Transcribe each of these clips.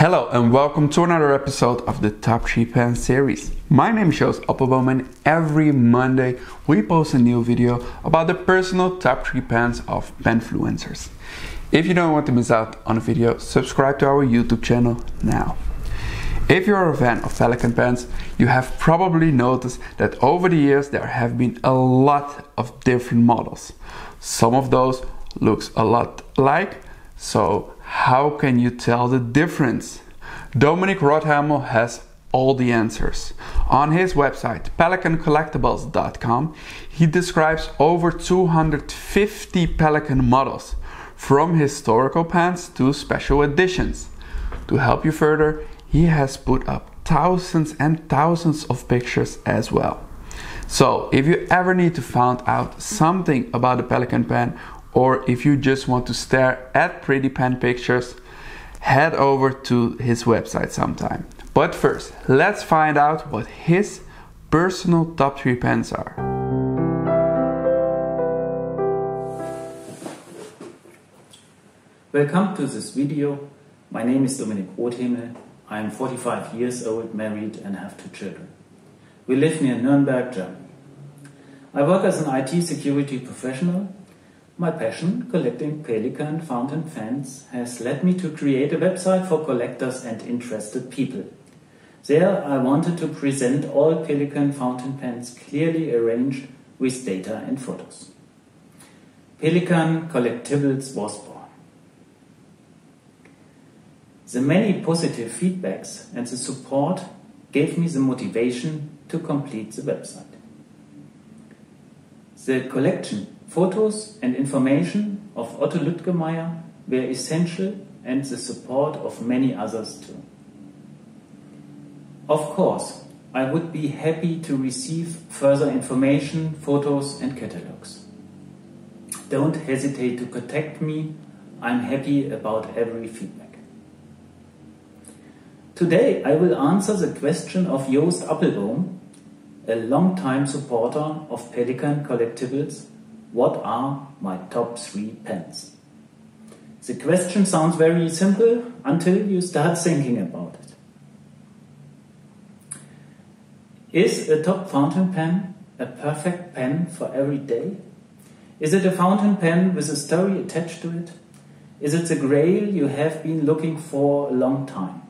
Hello and welcome to another episode of the Top Sheep Pen series. My name is Joost Appelboom and every Monday we post a new video about the personal top sheep pens of penfluencers. If you don't want to miss out on a video, subscribe to our YouTube channel now. If you're a fan of Pelikan pens, you have probably noticed that over the years there have been a lot of different models. Some of those looks a lot alike, so how can you tell the difference? Dominic Rothemel has all the answers. On his website Pelikan-collectibles.com, he describes over 250 Pelikan models, from historical pens to special editions. To help you further, he has put up thousands and thousands of pictures as well. So if you ever need to find out something about the Pelikan pen, or if you just want to stare at pretty pen pictures, head over to his website sometime. But first, let's find out what his personal top 3 pens are. Welcome to this video. My name is Dominic Rothemel. I am 45 years old, married and have 2 children. We live near Nuremberg, Germany. I work as an IT security professional. My passion, collecting Pelikan fountain fans, has led me to create a website for collectors and interested people. There I wanted to present all Pelikan fountain pens clearly arranged with data and photos. Pelikan Collectibles was born. The many positive feedbacks and the support gave me the motivation to complete the website. The collection, photos and information of Otto Lütgemeier were essential, and the support of many others too. Of course, I would be happy to receive further information, photos and catalogs. Don't hesitate to contact me. I'm happy about every feedback. Today I will answer the question of Joost Appelboom, a long-time supporter of Pelikan Collectibles. What are my top 3 pens? The question sounds very simple until you start thinking about it. Is a top fountain pen a perfect pen for every day? Is it a fountain pen with a story attached to it? Is it the grail you have been looking for a long time?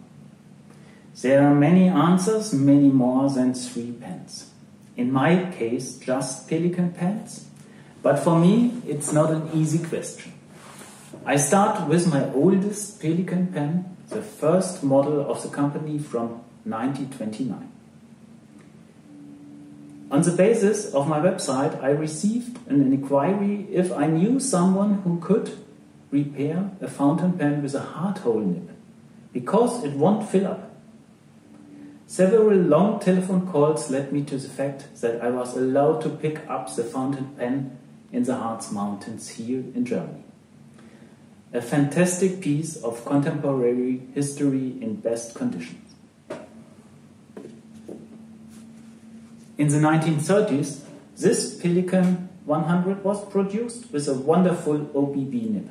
There are many answers, many more than 3 pens. In my case, just Pelikan pens. But for me, it's not an easy question. I start with my oldest Pelikan pen, the first model of the company from 1929. On the basis of my website, I received an inquiry if I knew someone who could repair a fountain pen with a hard hole nib, because it won't fill up. Several long telephone calls led me to the fact that I was allowed to pick up the fountain pen in the Harz Mountains here in Germany. A fantastic piece of contemporary history in best conditions. In the 1930s, this Pelikan 100 was produced with a wonderful OBB nib.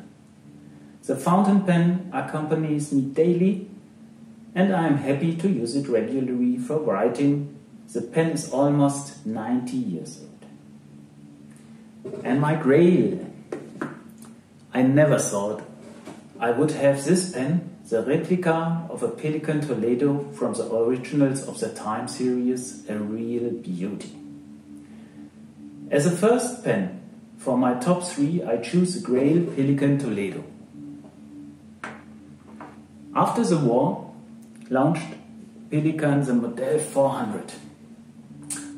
The fountain pen accompanies me daily, and I am happy to use it regularly for writing. The pen is almost 90 years old. And my grail. I never thought I would have this pen, the replica of a Pelikan Toledo from the originals of the Time series, a real beauty. As a first pen for my top 3, I choose the grail Pelikan Toledo. After the war, launched Pelikan the Modell 400.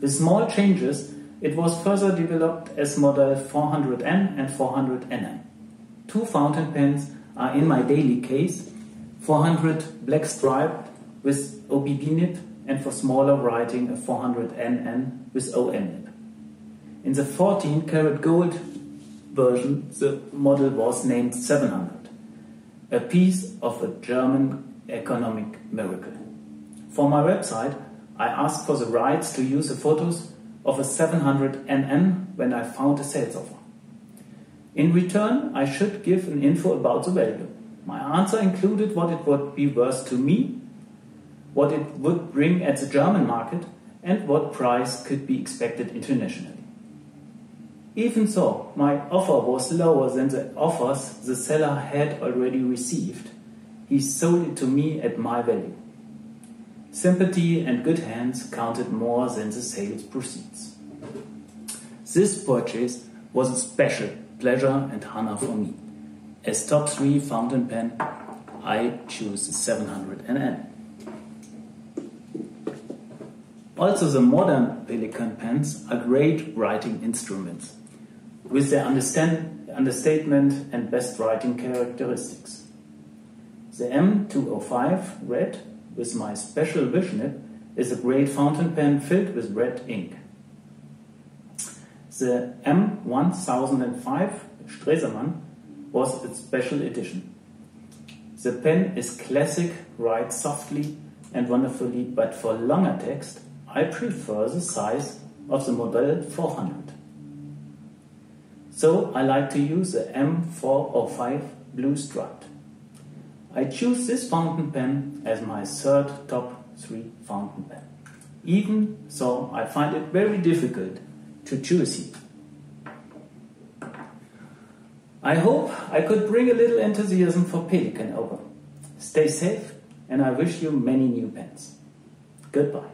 With small changes, it was further developed as Model 400N and 400NN. 2 fountain pens are in my daily case, 400 black striped with OBB nib, and for smaller writing a 400NN with ON nib. In the 14 karat gold version, the model was named 700, a piece of a German economic miracle. For my website, I asked for the rights to use the photos of a 700NN when I found a sales offer. In return, I should give an info about the value. My answer included what it would be worth to me, what it would bring at the German market, and what price could be expected internationally. Even so, my offer was lower than the offers the seller had already received. He sold it to me at my value. Sympathy and good hands counted more than the sales proceeds. This purchase was a special pleasure and honor for me. As top 3 fountain pen, I choose the 700NN. Also, the modern Pelikan pens are great writing instruments with their understatement and best writing characteristics. The M1005 Red with my special wish nib is a great fountain pen filled with red ink. The M1005 Stresemann was a special edition. The pen is classic, writes softly and wonderfully, but for longer text, I prefer the size of the Model 400. So I like to use the M405 Blue Strut. I choose this fountain pen as my third top 3 fountain pen. Even so, I find it very difficult to choose it. I hope I could bring a little enthusiasm for Pelikan over. Stay safe, and I wish you many new pens. Goodbye.